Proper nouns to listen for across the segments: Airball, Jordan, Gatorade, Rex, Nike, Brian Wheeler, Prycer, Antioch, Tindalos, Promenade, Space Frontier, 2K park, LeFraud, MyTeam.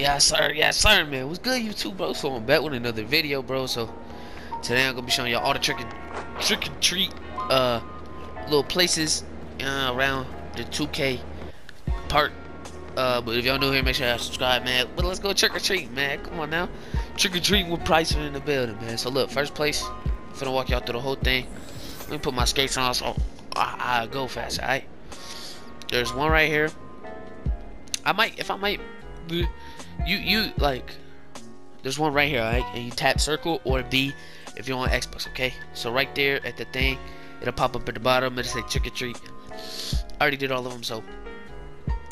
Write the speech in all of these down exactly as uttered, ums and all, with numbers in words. Yeah, sir. Yeah, sir, man. What's good, YouTube, bro? So I'm back with another video, bro. So today I'm gonna be showing y'all all the trick and trick and treat uh little places uh, around the two K park. Uh, but if y'all new here, make sure y'all subscribe, man. But let's go trick or treat, man. Come on now, trick or treat with Priceman in the building, man. So look, first place, I'm finna walk y'all through the whole thing. Let me put my skates on so I, I go fast. All right. There's one right here. I might, if I might. You you like there's one right here, right? And you tap circle or B if you're on Xbox, okay? So right there at the thing, it'll pop up at the bottom, it'll say trick or treat. I already did all of them, so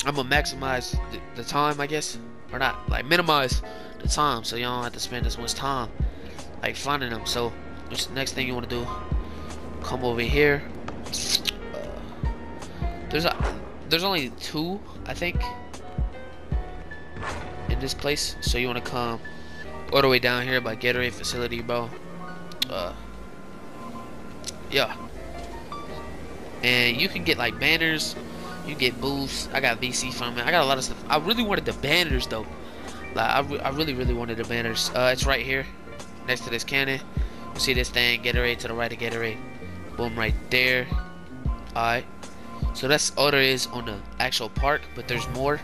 I'm gonna maximize the, the time, I guess, or not, like minimize the time so y'all don't have to spend as much time like finding them. So what's the next thing you want to do? Come over here. Uh, there's a, there's only two, I think, in this place, so you want to come all the way down here by Gatorade facility, bro. Uh, yeah, and you can get like banners, you get booths. I got V C from it. I got a lot of stuff. I really wanted the banners though. Like I, re I really, really wanted the banners. Uh, it's right here, next to this cannon. You see this thing, Gatorade to the right of Gatorade. Boom, right there. All right. So that's all there is on the actual park, but there's more.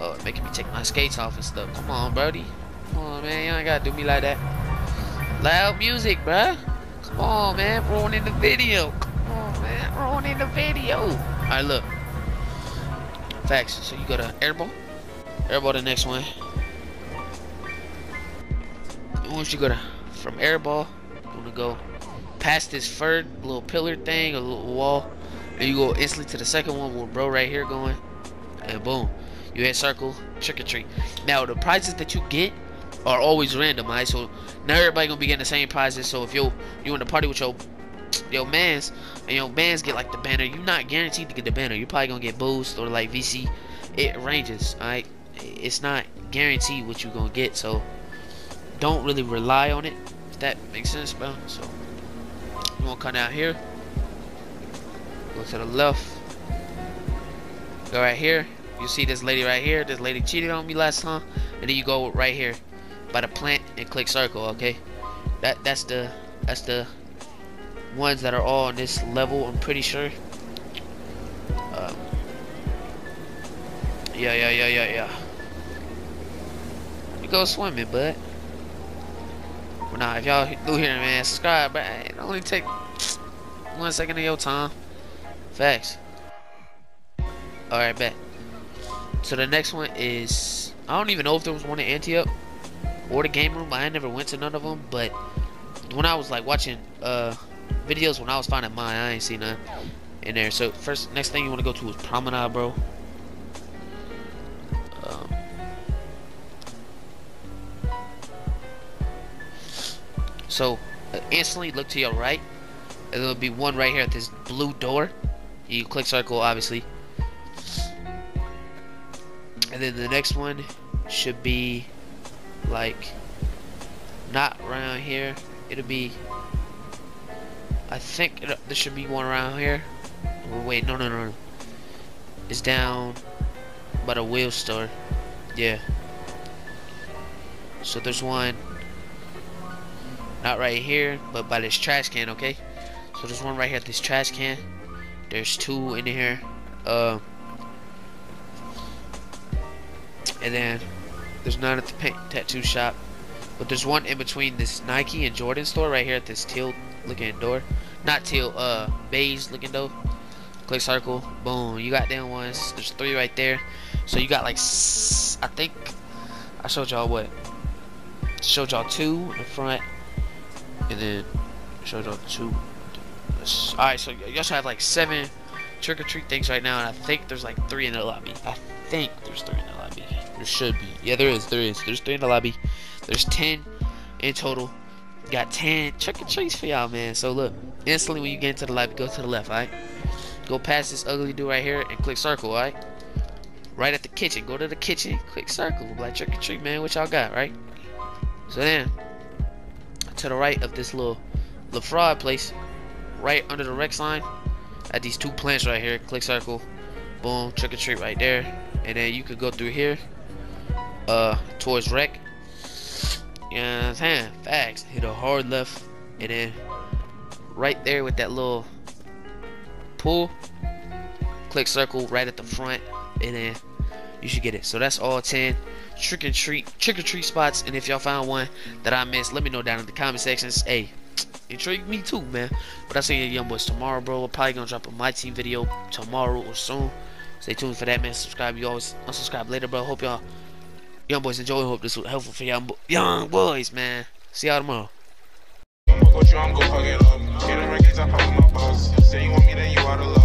Oh, uh, making me take my skates off and stuff. Come on, Brody. Come on, man. You ain't gotta do me like that. Loud music, bruh. Come on, man. Ruining the video. Come on, man. Ruining the video. Alright, look. Facts. So you go to Airball. Airball, the next one. Once you go to from Airball, you wanna go past this third little pillar thing, a little wall, and you go instantly to the second one with bro right here going, and boom. You hit circle, trick or treat. Now the prizes that you get are always randomized, right? So not everybody gonna be getting the same prizes. So if you you in the party with your your mans and your mans get like the banner, you're not guaranteed to get the banner. You're probably gonna get boost or like V C. It ranges, alright? It's not guaranteed what you're gonna get, so don't really rely on it. If that makes sense, bro. So you wanna come down here, go to the left, go right here. You see this lady right here. This lady cheated on me last time, and then you go right here by the plant and click circle. Okay, that that's the that's the ones that are all on this level. I'm pretty sure. Um, yeah, yeah, yeah, yeah, yeah. You go swimming, bud. Well, nah, if y'all new here, man, subscribe. But it only take one second of your time. Facts. All right, bet. So the next one is, I don't even know if there was one in Antioch or the game room. I never went to none of them, but when I was like watching uh, videos when I was finding mine, I ain't seen none in there. So first, next thing you want to go to is Promenade, bro. Um, so uh, instantly look to your right, and there'll be one right here at this blue door. You click circle, obviously. And then the next one should be like not around here. It'll be, I think it, there should be one around here. Or wait, no, no, no, no. It's down by the wheel store. Yeah. So there's one not right here, but by this trash can. Okay. So there's one right here at this trash can. There's two in here. Um. And then there's none at the paint tattoo shop, but there's one in between this Nike and Jordan store right here at this teal looking door. Not teal, uh, beige looking door. Click circle, boom. You got them ones. There's three right there. So you got like, I think I showed y'all what? Showed y'all two in the front, and then showed y'all two. All right, so y'all should have like seven trick or treat things right now, and I think there's like three in the lobby. I think there's three in the lobby. There should be. Yeah, there is. There is. There's three in the lobby. There's ten in total. Got ten trick or treats for y'all, man. So look, instantly when you get into the lobby, go to the left, alright? Go past this ugly dude right here and click circle, alright? Right at the kitchen. Go to the kitchen, click circle. Like trick or treat, man. What y'all got, right? So then, to the right of this little LeFraud place, right under the Rex line, at these two plants right here, click circle. Boom, trick or treat right there. And then you could go through here. uh towards Rex. You know what I'm saying? Facts. Hit a hard left, and then right there with that little pull, click circle right at the front, and then you should get it. So that's all ten trick and treat trick or treat spots. And if y'all found one that I missed, let me know down in the comment sections. Hey, intrigued me too, man. But I'll see you young boys tomorrow, bro. We're probably gonna drop a My Team video tomorrow or soon. Stay tuned for that, man. Subscribe. You always unsubscribe later, bro. Hope y'all young boys enjoy. Hope this was helpful for y'all young boys, man. See y'all tomorrow. Say you want me, then you oughta love.